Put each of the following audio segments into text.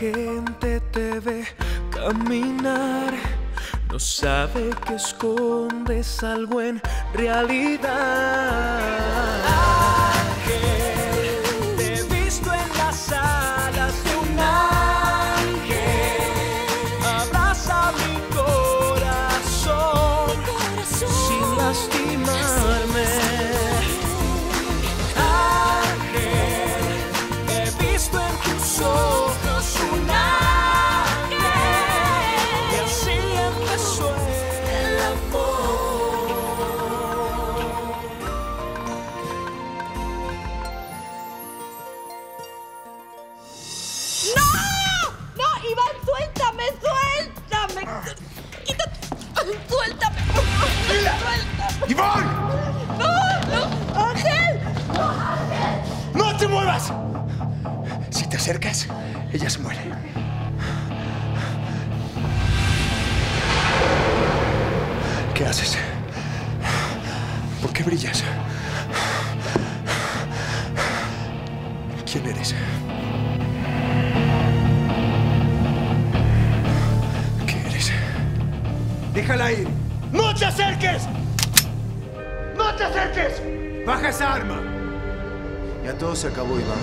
gente te ve caminar, no sabe que escondes algo en realidad. Ángel, te he visto en las alas de un ángel. Abraza mi corazón, sin lastimarme. ¡Suéltame! ¡Suéltame! ¡Iván! ¡No! ¡No! ¡Ángel! ¡No, Ángel! ¡No te muevas! Si te acercas, ella se muere. ¿Qué haces? ¿Por qué brillas? ¿Quién eres? Déjala ir. ¡No te acerques! ¡No te acerques! ¡Baja esa arma! Ya todo se acabó, Iván.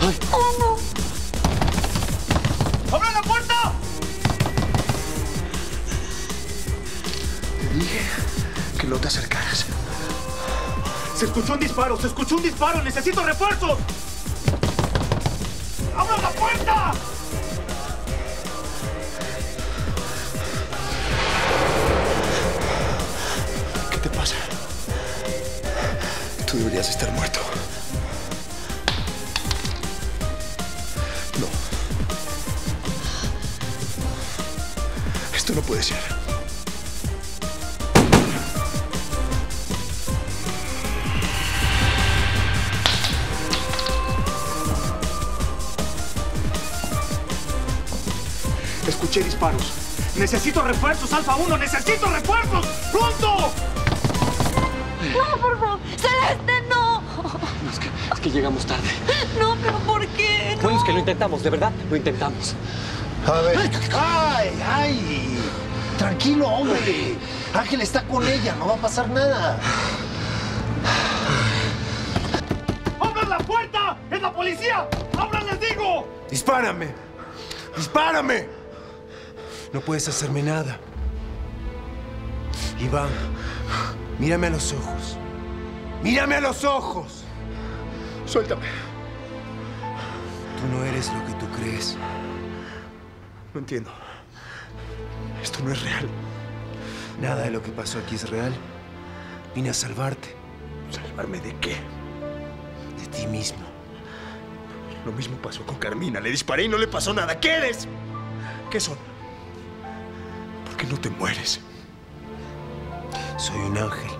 ¡Ay! ¡Oh, no! ¡Abra la puerta! Te dije que no te acercaras. ¡Se escuchó un disparo! ¡Se escuchó un disparo! ¡Necesito refuerzos! ¡Abra la puerta! ¿Qué te pasa? Tú deberías estar muerto. No. Esto no puede ser. Escuché disparos. ¡Necesito refuerzos, Alfa 1! ¡Necesito refuerzos! ¡Pronto! ¡No, por favor! ¡Celeste, no! No, es que llegamos tarde. No, pero ¿por qué? No. Bueno, es que lo intentamos, de verdad, lo intentamos. A ver... ¡Ay! Tranquilo, hombre. Ángel está con ella, no va a pasar nada. ¡Abran la puerta! ¡Es la policía! ¡Abran, les digo! ¡Dispárame! ¡Dispárame! No puedes hacerme nada. Iván, mírame a los ojos. ¡Mírame a los ojos! Suéltame. Tú no eres lo que tú crees. No entiendo. Esto no es real. Nada de lo que pasó aquí es real. Vine a salvarte. ¿Salvarme de qué? De ti mismo. Lo mismo pasó con Carmina. Le disparé y no le pasó nada. ¿Qué eres? ¿Qué son? ¿Por qué no te mueres? Soy un ángel.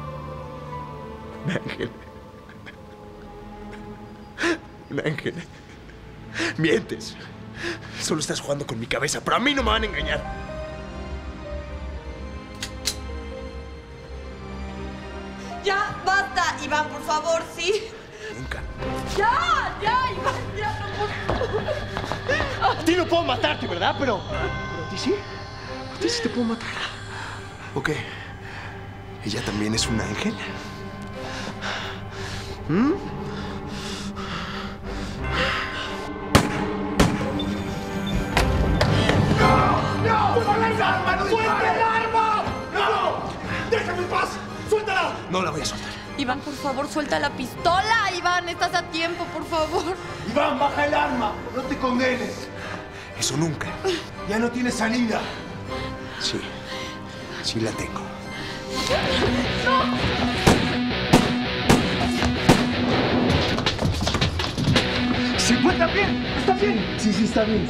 Un ángel. Un ángel. Mientes. Solo estás jugando con mi cabeza, pero a mí no me van a engañar. Ya, basta, Iván, por favor, ¿sí? Nunca. Ya, Iván, ya, no. A ti no puedo matarte, ¿verdad? Pero a ti sí. ¿Sí te puedo matar? Ok. ¿Ella también es un ángel? ¿Mm? ¡No! ¡No! ¡Suelta el arma! ¡No! ¡Suelta el arma! ¡No! ¡Déjame en paz! ¡Suéltala! No la voy a soltar. Iván, por favor, suelta la pistola. Iván, estás a tiempo, por favor. Iván, baja el arma. No te condenes. Eso nunca. Ya no tiene salida. Sí la tengo. ¡No! ¿Se encuentra bien? ¿Está bien? Sí, está bien.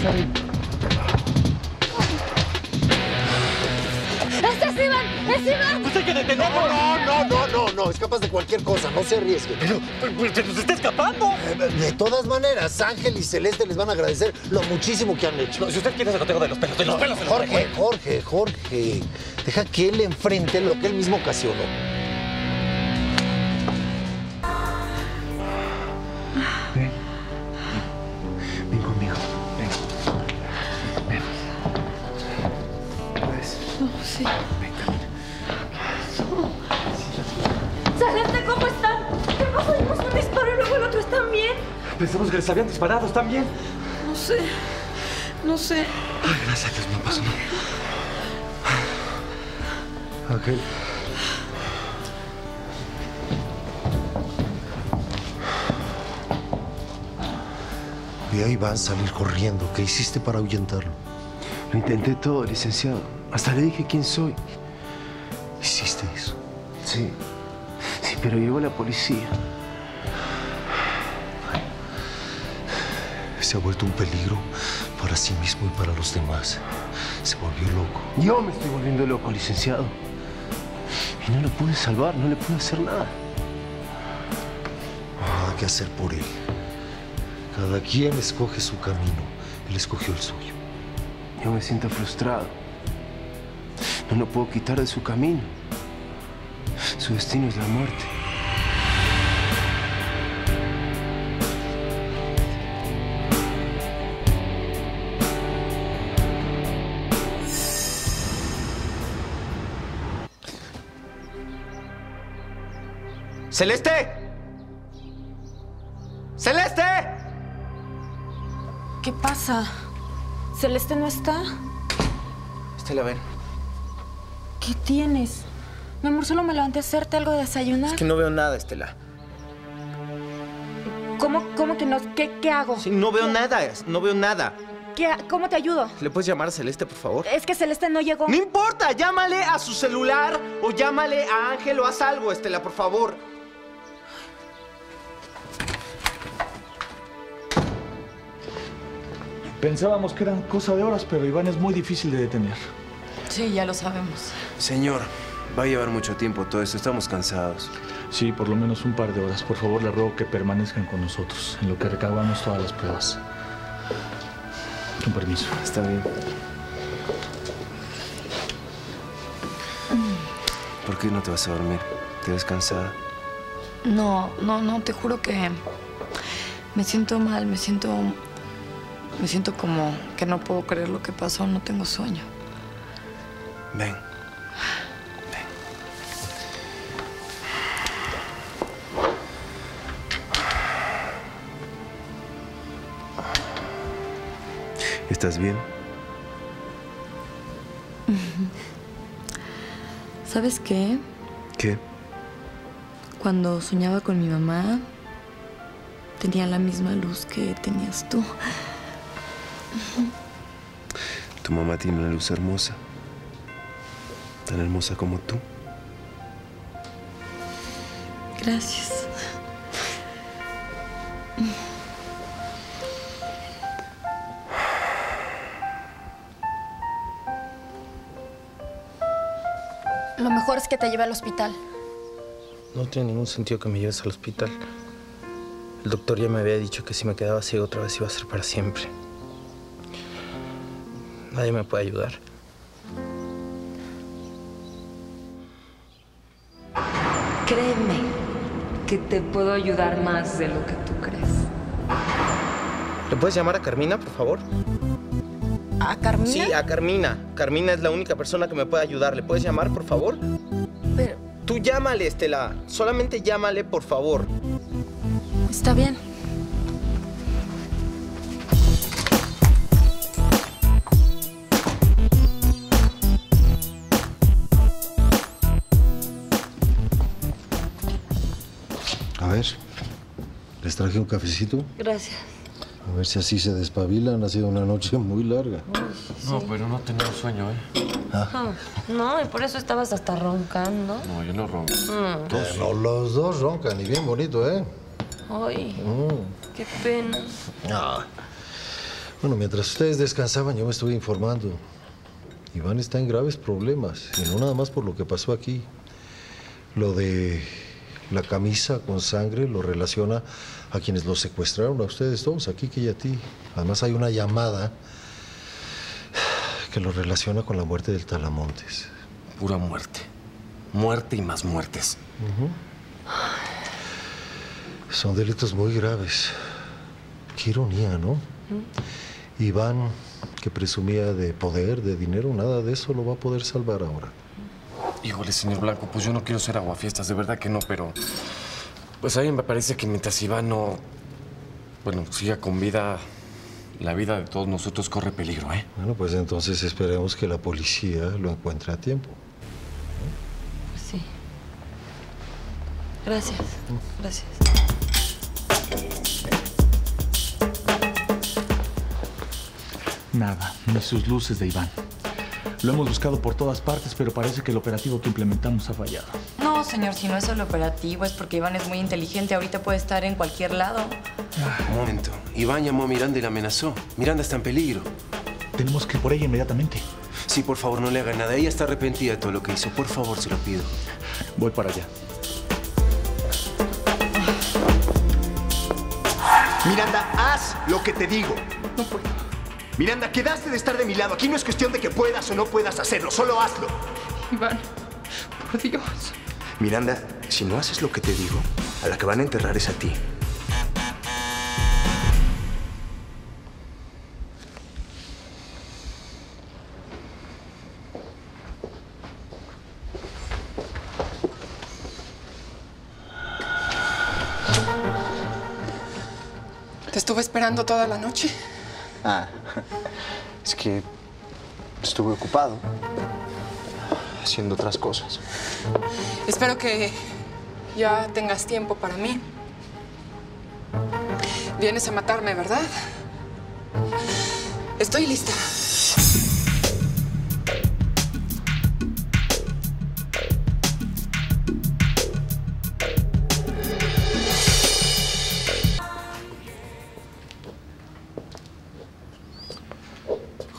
¡Este es Iván! ¡Es Iván! ¡Pues hay que detenerlo! No. Escapas de cualquier cosa. No se arriesgue. Pero se nos está escapando. De todas maneras, Ángel y Celeste les van a agradecer lo muchísimo que han hecho. No, si usted quiere, se lo tengo de los pelos. Jorge. Deja que él enfrente lo que él mismo ocasionó. Celeste, ¿cómo están? ¿Qué pasó? Dimos un disparo y luego el otro. ¿Están bien? Pensamos que les habían disparado. ¿Están bien? No sé. No sé. Ay, gracias a Dios, no pasó nada. Ángel. Vi a Iván salir corriendo. ¿Qué hiciste para ahuyentarlo? Lo intenté todo, licenciado. Hasta le dije quién soy. ¿Hiciste eso? Sí. Sí, pero llegó la policía. Se ha vuelto un peligro para sí mismo y para los demás. Se volvió loco. Yo me estoy volviendo loco, licenciado. Y no lo pude salvar, no le pude hacer nada. Nada que hacer por él. Cada quien escoge su camino. Él escogió el suyo. Yo me siento frustrado. No lo puedo quitar de su camino. Su destino es la muerte. ¡Celeste! ¡Celeste! ¿Qué pasa? ¿Celeste no está? Estela, ven. ¿Qué tienes? Mi amor, solo me levanté a hacerte algo de desayunar. Es que no veo nada, Estela. ¿Cómo que no? ¿Qué hago? Sí, no veo nada, no veo nada. ¿Cómo te ayudo? ¿Le puedes llamar a Celeste, por favor? Es que Celeste no llegó. ¡No importa! Llámale a su celular o llámale a Ángel o haz algo, Estela, por favor. Pensábamos que eran cosa de horas, pero Iván es muy difícil de detener. Sí, ya lo sabemos. Señor, va a llevar mucho tiempo todo esto. Estamos cansados. Sí, por lo menos un par de horas. Por favor, le ruego que permanezcan con nosotros en lo que recabamos todas las pruebas. Con permiso. Está bien. ¿Por qué no te vas a dormir? ¿Te ves cansada? No, te juro que me siento mal, me siento como que no puedo creer lo que pasó, no tengo sueño. Ven. ¿Estás bien? ¿Sabes qué? ¿Qué? Cuando soñaba con mi mamá, tenía la misma luz que tenías tú. Tu mamá tiene una luz hermosa. Tan hermosa como tú. Gracias. Lo mejor es que te lleve al hospital. No tiene ningún sentido que me lleves al hospital. El doctor ya me había dicho que si me quedaba ciego otra vez iba a ser para siempre. Nadie me puede ayudar. Créeme que te puedo ayudar más de lo que tú crees. ¿Le puedes llamar a Carmina, por favor? ¿A Carmina? Sí, a Carmina. Carmina es la única persona que me puede ayudar. ¿Le puedes llamar, por favor? Pero... Tú llámale, Estela. Solamente llámale, por favor. Está bien. A ver, les traje un cafecito. Gracias. A ver si así se despabilan. Ha sido una noche muy larga. Uy, sí. No, pero no tenemos sueño, ¿eh? Ah. No, y por eso estabas hasta roncando. No, yo no ronco. No, los dos roncan y bien bonito, ¿eh? Ay, qué pena. Ah. Bueno, mientras ustedes descansaban, yo me estuve informando. Iván está en graves problemas, y no nada más por lo que pasó aquí. Lo de la camisa con sangre lo relaciona a quienes lo secuestraron, a ustedes todos, a Quique y a ti. Además, hay una llamada que lo relaciona con la muerte del Talamontes. Pura muerte. Muerte y más muertes. Son delitos muy graves. Qué ironía, ¿no? Iván, que presumía de poder, de dinero, nada de eso lo va a poder salvar ahora. Híjole, señor Blanco, pues yo no quiero ser aguafiestas, de verdad que no, pero... Pues a mí me parece que mientras Iván no... Bueno, siga con vida, la vida de todos nosotros corre peligro, ¿eh? Bueno, pues entonces esperemos que la policía lo encuentre a tiempo. Pues sí. Gracias, gracias. Nada, ni sus luces de Iván. Lo hemos buscado por todas partes, pero parece que el operativo que implementamos ha fallado. No, señor, si no es el operativo, es porque Iván es muy inteligente. Ahorita puede estar en cualquier lado. Un momento. Iván llamó a Miranda y la amenazó. Miranda está en peligro. Tenemos que ir por ella inmediatamente. Sí, por favor, no le haga nada. Ella está arrepentida de todo lo que hizo. Por favor, se lo pido. Voy para allá. Miranda, haz lo que te digo. No puedo. Miranda, quedaste de estar de mi lado. Aquí no es cuestión de que puedas o no puedas hacerlo. Solo hazlo. Iván, por Dios. Miranda, si no haces lo que te digo, a la que van a enterrar es a ti. ¿Te estuve esperando toda la noche? Ah, es que estuve ocupado haciendo otras cosas. Espero que ya tengas tiempo para mí. Vienes a matarme, ¿verdad? Estoy lista.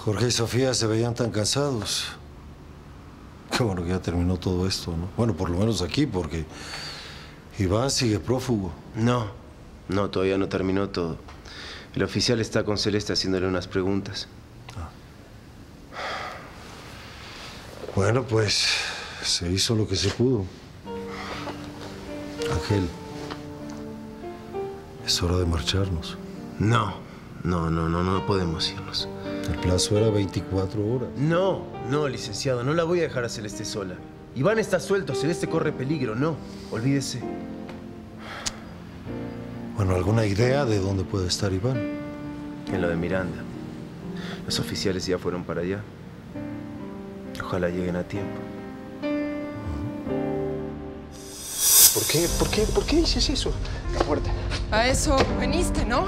Jorge y Sofía se veían tan cansados. Qué bueno que ya terminó todo esto, ¿no? Bueno, por lo menos aquí, porque Iván sigue prófugo. No, todavía no terminó todo. El oficial está con Celeste haciéndole unas preguntas. Ah. Bueno, pues se hizo lo que se pudo. Ángel, es hora de marcharnos. No podemos irnos. El plazo era 24 horas. No, licenciado, no la voy a dejar a Celeste sola. Iván está suelto, Celeste corre peligro, no, olvídese. Bueno, ¿alguna idea de dónde puede estar Iván? En lo de Miranda. Los oficiales ya fueron para allá. Ojalá lleguen a tiempo. ¿Por qué dices eso? La puerta. A eso veniste, ¿no?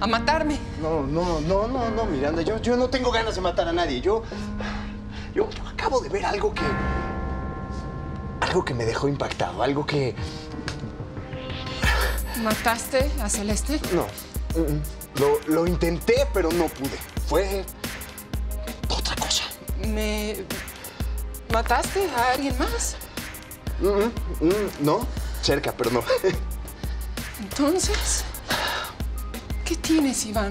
A matarme. No, Miranda. Yo no tengo ganas de matar a nadie. Yo acabo de ver algo que... Algo que me dejó impactado. Algo que... ¿Mataste a Celeste? No. Lo intenté, pero no pude. Fue... otra cosa. ¿Mataste a alguien más? No. Cerca, pero no. Entonces... ¿Qué tienes, Iván?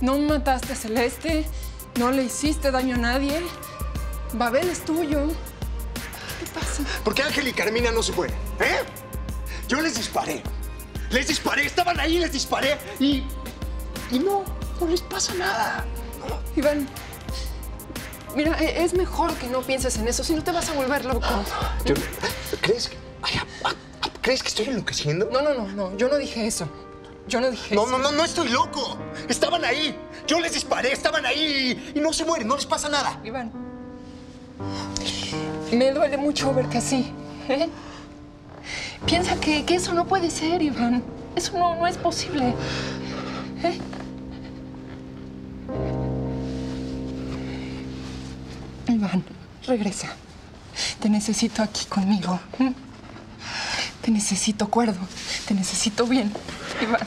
No mataste a Celeste, no le hiciste daño a nadie. Babel es tuyo. ¿Qué pasa? ¿Por qué Ángel y Carmina no se fueron? ¿Eh? Yo les disparé. Estaban ahí, les disparé. Y no les pasa nada. No. Iván, mira, es mejor que no pienses en eso, si no te vas a volver loco. Yo, ¿crees que... ¿Crees que estoy enloqueciendo? No, yo no dije eso. No estoy loco. Estaban ahí. Yo les disparé, estaban ahí. Y no se mueren, no les pasa nada. Iván, me duele mucho verte así, ¿eh? Piensa que eso no puede ser, Iván. Eso no es posible, ¿eh? Iván, regresa. Te necesito aquí conmigo. ¿Eh? Te necesito cuerdo. Te necesito bien, Iván.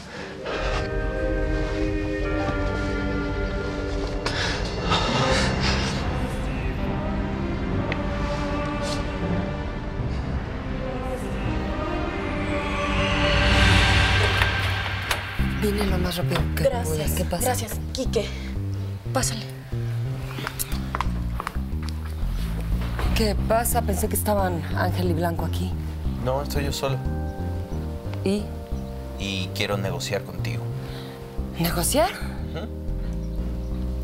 Vine lo más rápido que pueda. ¿Qué pasa? Gracias, Quique. Pásale. ¿Qué pasa? Pensé que estaban Ángel y Blanco aquí. No, estoy yo solo. ¿Y? Y quiero negociar contigo. ¿Negociar?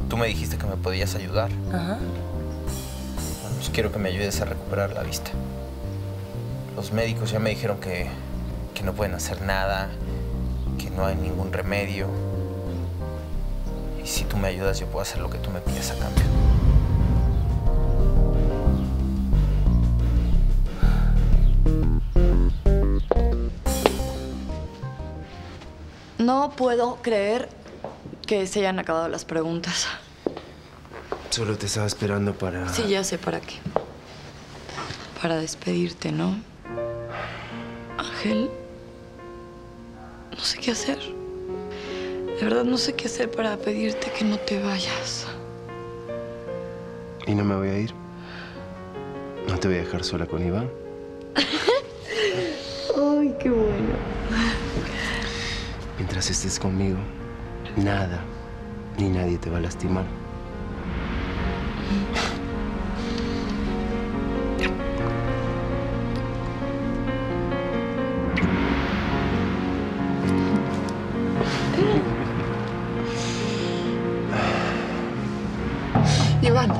Tú me dijiste que me podías ayudar. Ajá. Bueno, pues quiero que me ayudes a recuperar la vista. Los médicos ya me dijeron que no pueden hacer nada, que no hay ningún remedio. Y si tú me ayudas, yo puedo hacer lo que tú me pides a cambio. No puedo creer que se hayan acabado las preguntas. Solo te estaba esperando para... Sí, ya sé para qué. Para despedirte, ¿no? Ángel, no sé qué hacer. De verdad no sé qué hacer para pedirte que no te vayas. ¿Y no me voy a ir? ¿No te voy a dejar sola con Iván? Ay, qué bueno. Mientras estés conmigo, nada ni nadie te va a lastimar. Iván,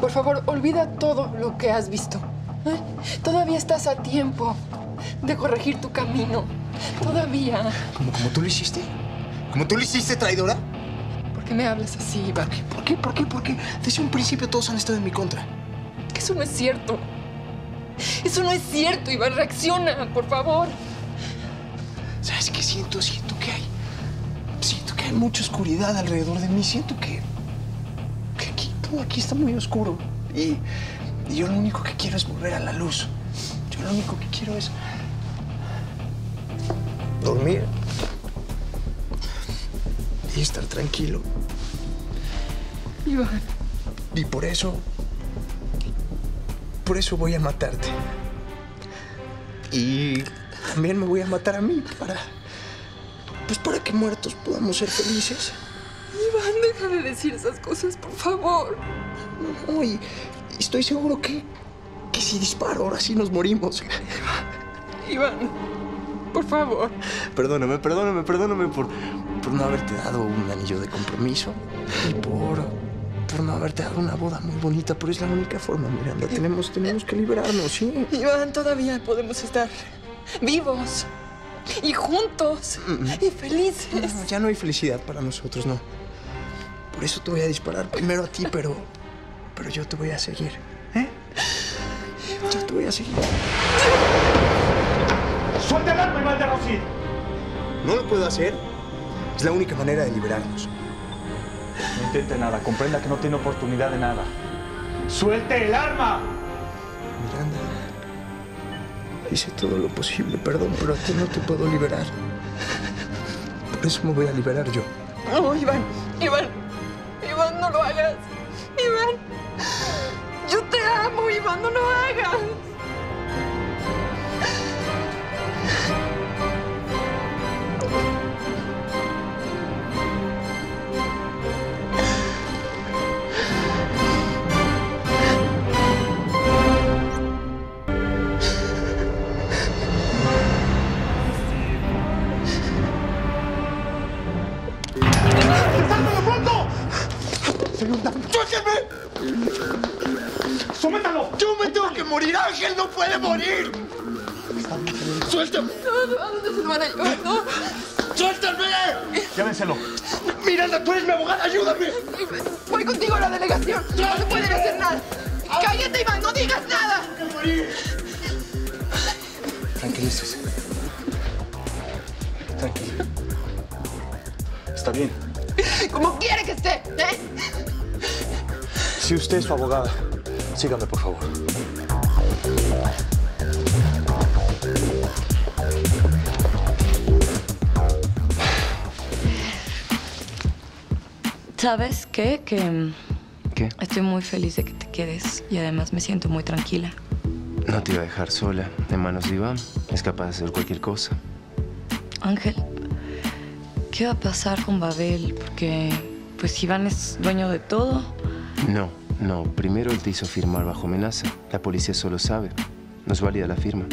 por favor, olvida todo lo que has visto. ¿Eh? Todavía estás a tiempo de corregir tu camino. ¿Cómo? Todavía. ¿Cómo tú lo hiciste? ¿Cómo tú lo hiciste, traidora? ¿Por qué me hablas así, Iván? ¿Por qué? Desde un principio todos han estado en mi contra. Eso no es cierto. Eso no es cierto, Iván. Reacciona, por favor. ¿Sabes qué siento? Siento que hay mucha oscuridad alrededor de mí. Siento que aquí está muy oscuro. Y yo lo único que quiero es volver a la luz. Yo lo único que quiero es... dormir y estar tranquilo. Iván. Y por eso voy a matarte. Y también me voy a matar a mí para que muertos podamos ser felices. Iván, deja de decir esas cosas, por favor. No, y estoy seguro que si disparo ahora sí nos morimos. Iván. Por favor. Perdóname por no haberte dado un anillo de compromiso y por no haberte dado una boda muy bonita, pero es la única forma, Miranda. Tenemos que liberarnos, ¿sí? Iván, todavía podemos estar vivos y juntos y felices. No, ya no hay felicidad para nosotros, no. Por eso te voy a disparar primero a ti, pero yo te voy a seguir, ¿eh? Iván. Yo te voy a seguir. ¡Suelta el arma, Iván de Rossi! No lo puedo hacer. Es la única manera de liberarnos. No intente nada. Comprenda que no tiene oportunidad de nada. ¡Suelte el arma! Miranda, hice todo lo posible. Perdón, pero a ti no te puedo liberar. Por eso me voy a liberar yo. No, Iván. Iván, no lo hagas. Iván. Yo te amo, Iván. No lo hagas. ¡Sométalo! ¡Yo me tengo que morir! ¡Ángel no puede morir! ¡Suéltame! No. ¡Suéltame! Llévenselo. Miranda, tú eres mi abogada, ayúdame. Voy contigo a la delegación. ¡Suéltame! No se pueden hacer nada. ¡Cállate, Iván! ¡No digas nada! ¡Tengo que morir! Tranquilícese. Tranquilo. Está bien. Como quiere que esté, ¿eh? Si usted es su abogada, sígame, por favor. ¿Sabes qué? ¿Qué? Estoy muy feliz de que te quedes y además me siento muy tranquila. No te iba a dejar sola. En manos de Iván es capaz de hacer cualquier cosa. Ángel, ¿qué va a pasar con Babel? Porque pues Iván es dueño de todo. No. Primero él te hizo firmar bajo amenaza. La policía solo sabe. No es válida la firma.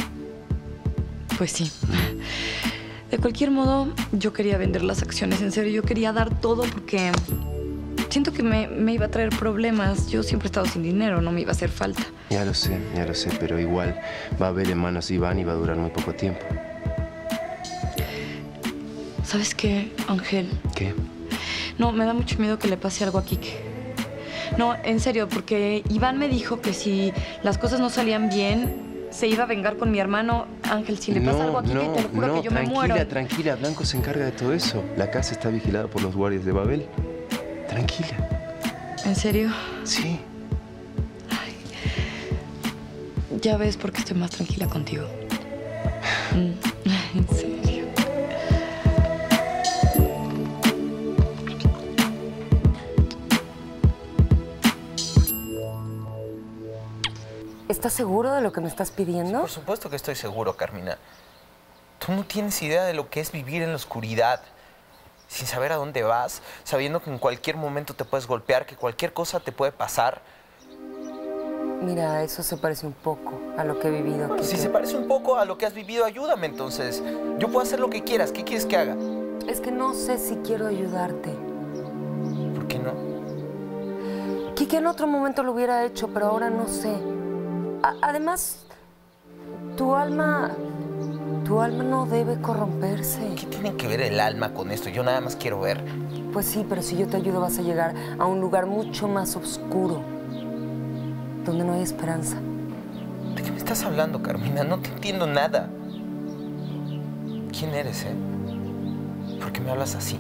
Pues sí. De cualquier modo, yo quería vender las acciones. En serio, yo quería dar todo porque Siento que me iba a traer problemas. Yo siempre he estado sin dinero, no me iba a hacer falta. Ya lo sé, pero igual va a haber en manos de Iván y va a durar muy poco tiempo. ¿Sabes qué, Ángel? ¿Qué? No, me da mucho miedo que le pase algo a Quique. No, en serio, porque Iván me dijo que si las cosas no salían bien, se iba a vengar con mi hermano. Ángel, si le pasa algo a Quique, te lo juro que yo me muero. Tranquila, tranquila. Blanco se encarga de todo eso. La casa está vigilada por los guardias de Babel. Tranquila. ¿En serio? Sí. Ay, ya ves por qué estoy más tranquila contigo. En serio. ¿Estás seguro de lo que me estás pidiendo? Sí, por supuesto que estoy seguro, Carmina. Tú no tienes idea de lo que es vivir en la oscuridad. Sin saber a dónde vas, sabiendo que en cualquier momento te puedes golpear, que cualquier cosa te puede pasar. Mira, eso se parece un poco a lo que he vivido. Bueno, si se parece un poco a lo que has vivido, ayúdame entonces. Yo puedo hacer lo que quieras. ¿Qué quieres que haga? Es que no sé si quiero ayudarte. ¿Por qué no? Quique en otro momento lo hubiera hecho, pero ahora no sé. Además, tu alma no debe corromperse. ¿Qué tiene que ver el alma con esto? Yo nada más quiero ver. Pues sí, pero si yo te ayudo vas a llegar a un lugar mucho más oscuro, donde no hay esperanza. ¿De qué me estás hablando, Carmina? No te entiendo nada. ¿Quién eres, ¿Por qué me hablas así?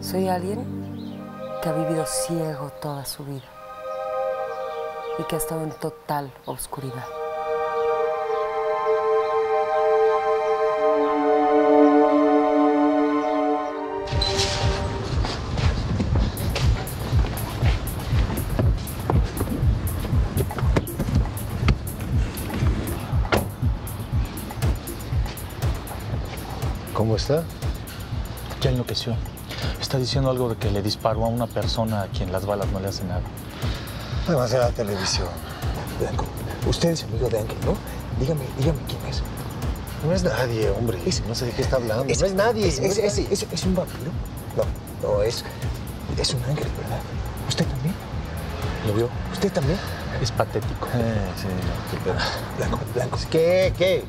Soy alguien que ha vivido ciego toda su vida y que ha estado en total oscuridad. ¿Cómo está? Ya enloqueció. Está diciendo algo de que le disparó a una persona a quien las balas no le hacen nada. Además de la televisión. Blanco, usted es amigo de Ángel, ¿no? Dígame quién es. No es nadie, hombre. Ese, no sé de qué está hablando. Ese, no es nadie. ¿Es un vampiro? No, es un ángel, ¿verdad? ¿Usted también? ¿Lo vio? ¿Usted también? Es patético. Sí, no. Blanco. ¿Qué?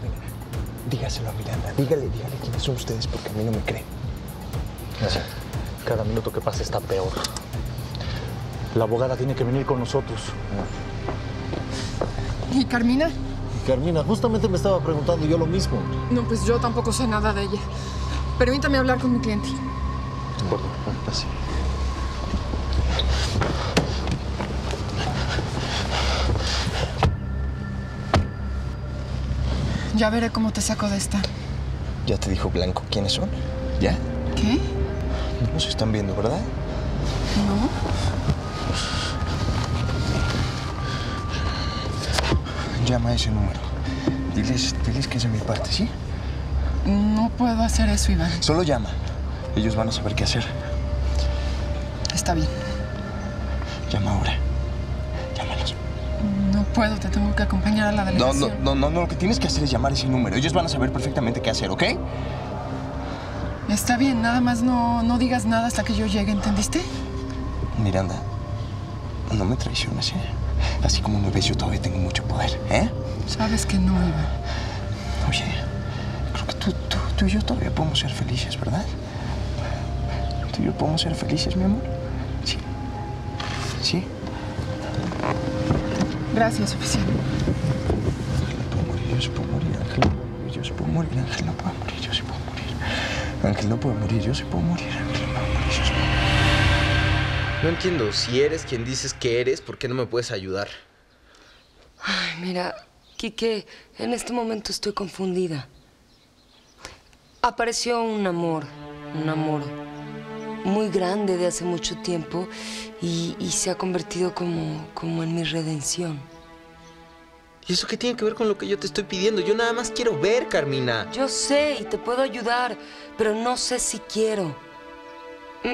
Dígaselo a Miranda. Dígale quiénes son ustedes, porque a mí no me creen. Cada minuto que pasa está peor. La abogada tiene que venir con nosotros. ¿Y Carmina? Justamente me estaba preguntando yo lo mismo. No, pues yo tampoco sé nada de ella. Permítame hablar con mi cliente. De acuerdo, así. Ya veré cómo te saco de esta. Ya te dijo Blanco quiénes son. ¿Ya? ¿Qué? No se están viendo, ¿verdad? No. Llama a ese número. Diles que es de mi parte, ¿sí? No puedo hacer eso, Iván. Solo llama. Ellos van a saber qué hacer. Está bien. Llama ahora. No puedo, te tengo que acompañar a la delegación. No, lo que tienes que hacer es llamar ese número. Ellos van a saber perfectamente qué hacer, ¿ok? Está bien, nada más no digas nada hasta que yo llegue, ¿entendiste? Miranda, no me traiciones, Así como me ves, yo todavía tengo mucho poder, Sabes que no, Iván. Oye, creo que tú y yo todavía podemos ser felices, ¿verdad? Tú y yo podemos ser felices, mi amor. Sí. Sí. Gracias, oficial. Ángel no puede morir, yo sí puedo morir. No entiendo, si eres quien dices que eres, ¿por qué no me puedes ayudar? Ay, mira, Quique, en este momento estoy confundida. Apareció un amor muy grande de hace mucho tiempo y se ha convertido como en mi redención. ¿Y eso qué tiene que ver con lo que yo te estoy pidiendo? Yo nada más quiero ver, Carmina. Yo sé y te puedo ayudar, pero no sé si quiero.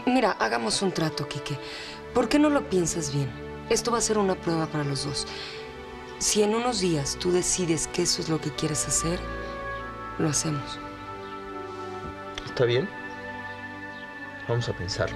Mira, hagamos un trato, Quique. ¿Por qué no lo piensas bien? Esto va a ser una prueba para los dos. Si en unos días tú decides que eso es lo que quieres hacer, lo hacemos. ¿Está bien? Vamos a pensarlo.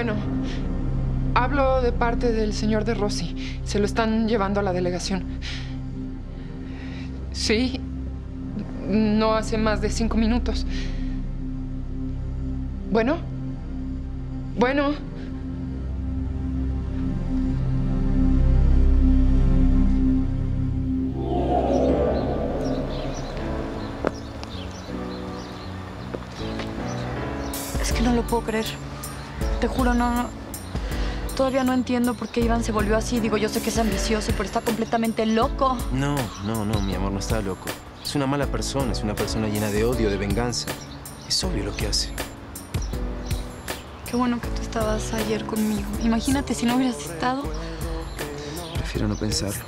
Bueno, hablo de parte del señor de Rossi. Se lo están llevando a la delegación. Sí, no hace más de 5 minutos. Bueno. Es que no lo puedo creer. Te juro, no. Todavía no entiendo por qué Iván se volvió así. Digo, yo sé que es ambicioso, pero está completamente loco. No, mi amor, no está loco. Es una mala persona, es una persona llena de odio, de venganza. Es obvio lo que hace. Qué bueno que tú estabas ayer conmigo. Imagínate si no hubieras estado. Prefiero no pensarlo.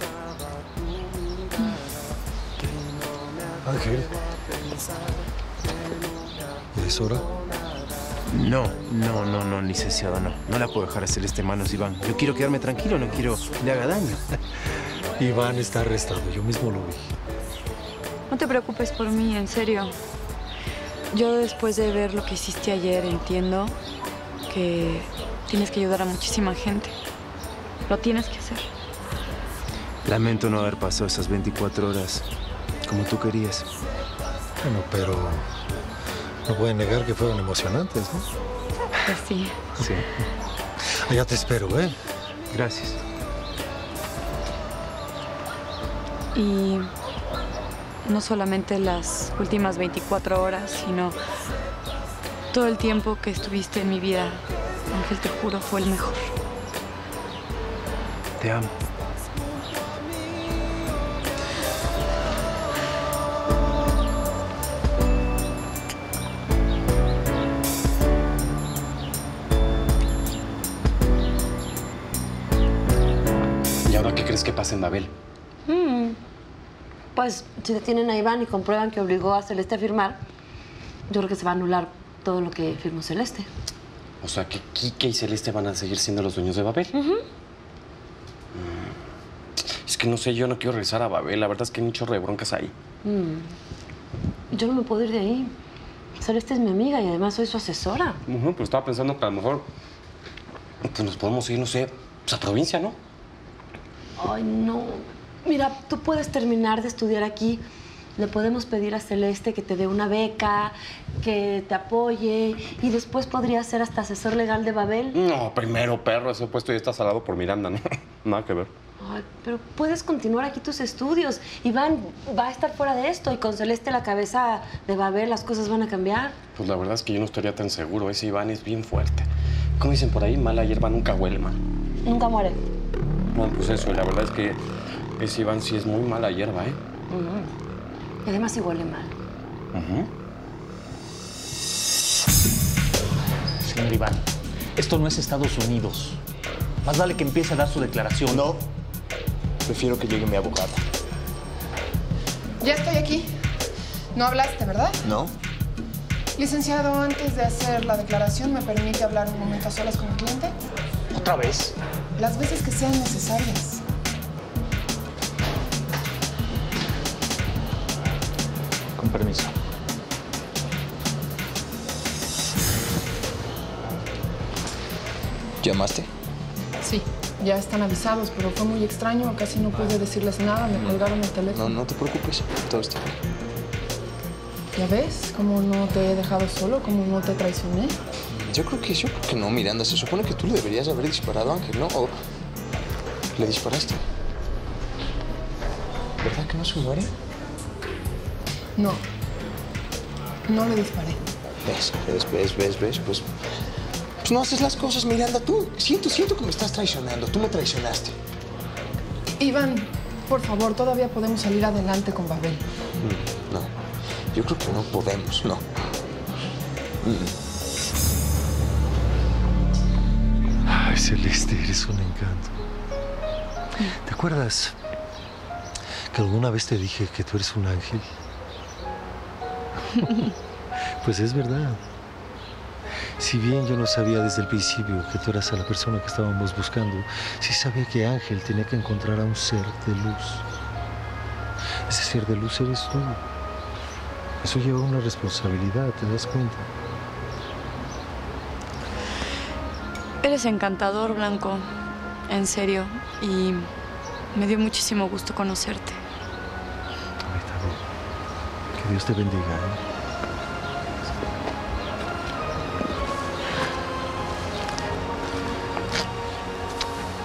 Ángel. ¿Es hora? No, licenciado, no. No la puedo dejar a Celeste en manos de Iván. Yo quiero quedarme tranquilo, no quiero que le haga daño. Iván está arrestado, yo mismo lo vi. No te preocupes por mí, en serio. Yo después de ver lo que hiciste ayer entiendo que tienes que ayudar a muchísima gente. Lo tienes que hacer. Lamento no haber pasado esas 24 horas como tú querías. Bueno, pero no pueden negar que fueron emocionantes, ¿no? Pues sí. Sí. Allá te espero, ¿eh? Gracias. Y no solamente las últimas 24 horas, sino todo el tiempo que estuviste en mi vida, Ángel, te juro, fue el mejor. Te amo. ¿Y ahora qué crees que pasa en Babel? Pues si detienen a Iván y comprueban que obligó a Celeste a firmar, yo creo que se va a anular todo lo que firmó Celeste. O sea, que Quique y Celeste van a seguir siendo los dueños de Babel. Es que no sé, yo no quiero regresar a Babel. La verdad es que hay un chorro de broncas ahí. Yo no me puedo ir de ahí. Celeste es mi amiga y además soy su asesora. Pero estaba pensando que a lo mejor pues nos podemos ir, no sé, pues a provincia, ¿no? Ay, no. Mira, tú puedes terminar de estudiar aquí. Le podemos pedir a Celeste que te dé una beca, que te apoye, y después podría ser hasta asesor legal de Babel. No, primero, perro, ese puesto ya está salado por Miranda, ¿no? Nada que ver. Ay, pero puedes continuar aquí tus estudios. Iván va a estar fuera de esto y con Celeste la cabeza de Babel las cosas van a cambiar. Pues la verdad es que yo no estaría tan seguro. Ese Iván es bien fuerte. Como dicen por ahí, mala hierba nunca huele mal. Nunca muere. Bueno, pues eso, la verdad es que ese Iván sí es muy mala hierba, ¿eh? Y además sí huele mal. Señor Iván, esto no es Estados Unidos. Más vale que empiece a dar su declaración. No. Prefiero que llegue mi abogado. Ya estoy aquí. No hablaste, ¿verdad? No. Licenciado, antes de hacer la declaración, ¿me permite hablar un momento a solas con el cliente? ¿Otra vez? Las veces que sean necesarias. Permiso. ¿Llamaste? Sí, ya están avisados, pero fue muy extraño. Casi no pude decirles nada, me colgaron el teléfono. No te preocupes, todo está bien. ¿Ya ves cómo no te he dejado solo, cómo no te traicioné? Yo creo que no, Miranda. Se supone que tú le deberías haber disparado a Ángel, ¿no? ¿O le disparaste? ¿Verdad que no se muere? No le disparé. ¿Ves? Pues no haces las cosas, Miranda. Tú, siento que me estás traicionando. Tú me traicionaste. Iván, por favor, todavía podemos salir adelante con Babel. No, yo creo que no podemos, no. Ay, Celeste, eres un encanto. ¿Te acuerdas que alguna vez te dije que tú eres un ángel? Pues es verdad. Si bien yo no sabía desde el principio que tú eras la persona que estábamos buscando, sí sabía que Ángel tenía que encontrar a un ser de luz. Ese ser de luz eres tú. Eso lleva una responsabilidad, ¿te das cuenta? Eres encantador, Blanco, en serio, y me dio muchísimo gusto conocerte. Ahí está, ¿no? Que Dios te bendiga,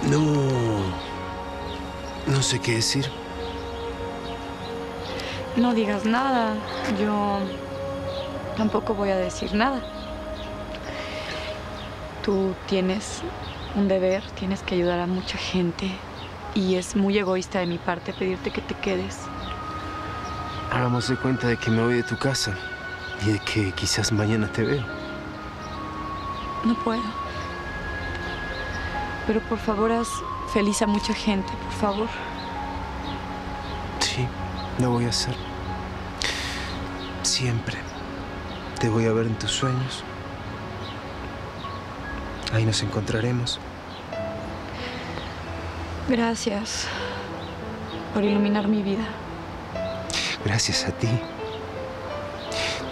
¿eh? No sé qué decir. No digas nada. Yo tampoco voy a decir nada. Tú tienes un deber, tienes que ayudar a mucha gente. Y es muy egoísta de mi parte pedirte que te quedes. Hagamos de cuenta de que me voy de tu casa y de que quizás mañana te veo. No puedo. Pero por favor, haz feliz a mucha gente, por favor. Sí, lo voy a hacer. Siempre te voy a ver en tus sueños. Ahí nos encontraremos. Gracias por iluminar mi vida. Gracias a ti.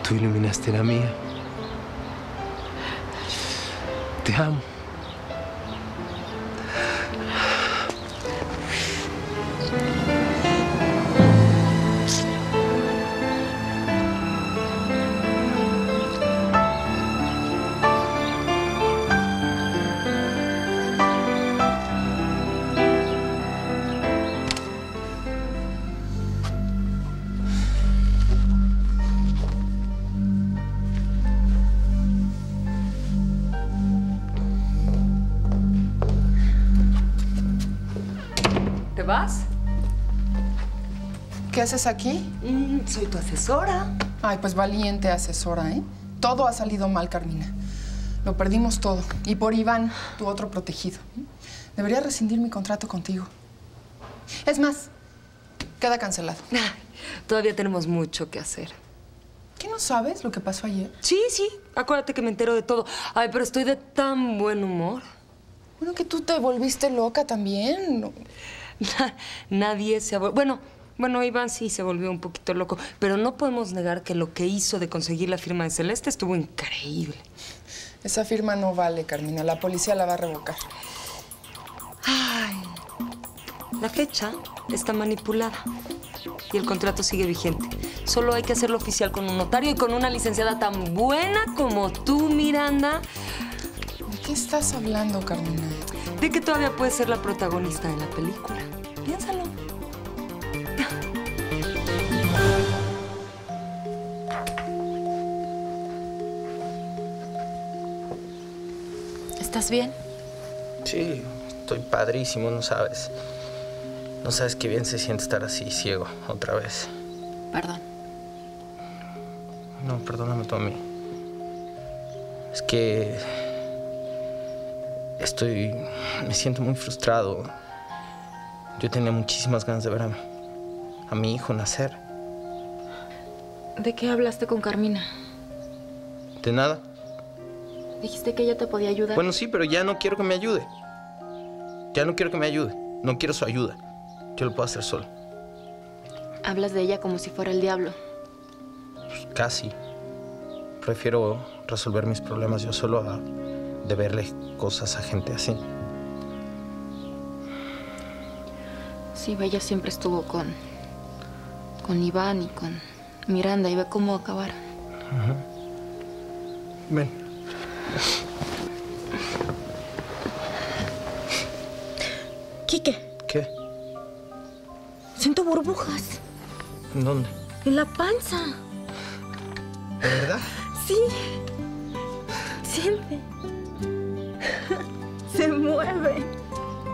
Tú iluminaste la mía. Te amo. ¿Qué haces aquí? Soy tu asesora. Ay, pues valiente asesora, ¿eh? Todo ha salido mal, Carmina. Lo perdimos todo. Y por Iván, tu otro protegido. Debería rescindir mi contrato contigo. Es más, queda cancelado. Ay, todavía tenemos mucho que hacer. ¿Qué no sabes lo que pasó ayer? Sí, sí. Acuérdate que me entero de todo. Ay, pero estoy de tan buen humor. Bueno, que tú te volviste loca también. No. Nadie se ha vuelto... Bueno, Iván sí se volvió un poquito loco, pero no podemos negar que lo que hizo de conseguir la firma de Celeste estuvo increíble. Esa firma no vale, Carmina. La policía la va a revocar. Ay, la fecha está manipulada y el contrato sigue vigente. Solo hay que hacerlo oficial con un notario y con una licenciada tan buena como tú, Miranda. ¿De qué estás hablando, Carmina? De que todavía puedes ser la protagonista de la película. Piénsalo. ¿Estás bien? Sí, estoy padrísimo, no sabes. No sabes qué bien se siente estar así, ciego, otra vez. Perdón. No, perdóname tú a mí. Es que... Me siento muy frustrado. Yo tenía muchísimas ganas de ver a mi hijo nacer. ¿De qué hablaste con Carmina? De nada. Dijiste que ella te podía ayudar. Bueno, sí, pero ya no quiero que me ayude. No quiero su ayuda. Yo lo puedo hacer solo. Hablas de ella como si fuera el diablo. Pues casi. Prefiero resolver mis problemas yo solo a deberle cosas a gente así. Sí, ella siempre estuvo con Iván y con Miranda. Y ve cómo acabaron. Ajá. Ven. Quique. ¿Qué? Siento burbujas. ¿Dónde? En la panza. ¿De verdad? Sí. Siente. Se mueve.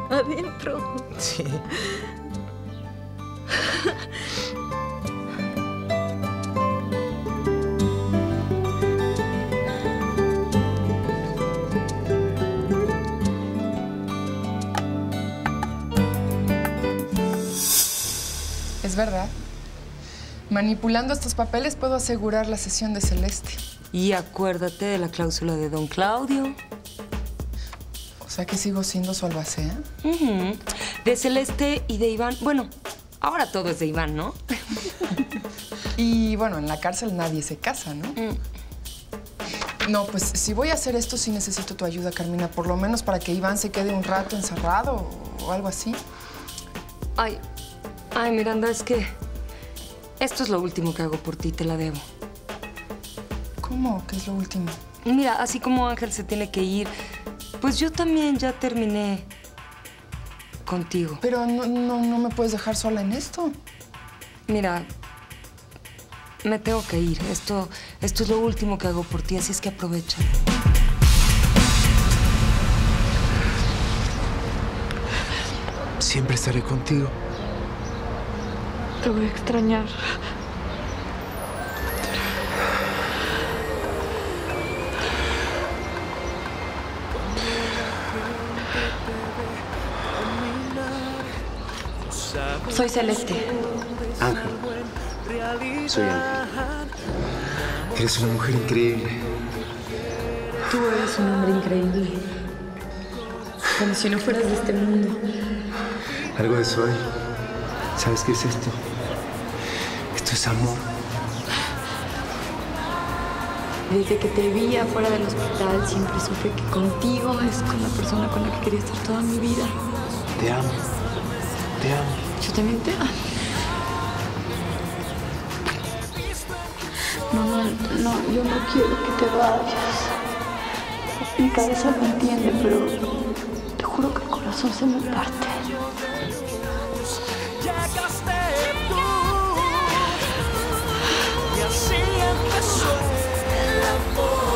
Adentro. Sí. Es verdad. Manipulando estos papeles puedo asegurar la sesión de Celeste. Y acuérdate de la cláusula de don Claudio. O sea que sigo siendo su albacea. Uh-huh. De Celeste y de Iván. Bueno, ahora todo es de Iván, ¿no? Y bueno, en la cárcel nadie se casa, ¿no? Mm. No, pues si voy a hacer esto, sí necesito tu ayuda, Carmina. Por lo menos para que Iván se quede un rato encerrado o algo así. Ay, Miranda, es que esto es lo último que hago por ti, te la debo. ¿Cómo que es lo último? Mira, así como Ángel se tiene que ir, pues yo también ya terminé contigo. Pero no me puedes dejar sola en esto. Mira, me tengo que ir. Esto es lo último que hago por ti, así es que aprovecha. Siempre estaré contigo. Te voy a extrañar. Soy Celeste. Ángel. Soy Ángel. Eres una mujer increíble. Tú eres un hombre increíble. Como si no fueras de este mundo. Algo de eso hay. ¿Sabes qué es esto? Esto es amor. Desde que te vi afuera del hospital, siempre supe que contigo es con la persona con la que quería estar toda mi vida. Te amo. Te amo. Yo también te amo. No, yo no quiero que te vayas. Mi cabeza no entiende, pero te juro que el corazón se me parte. Y así empezó el amor.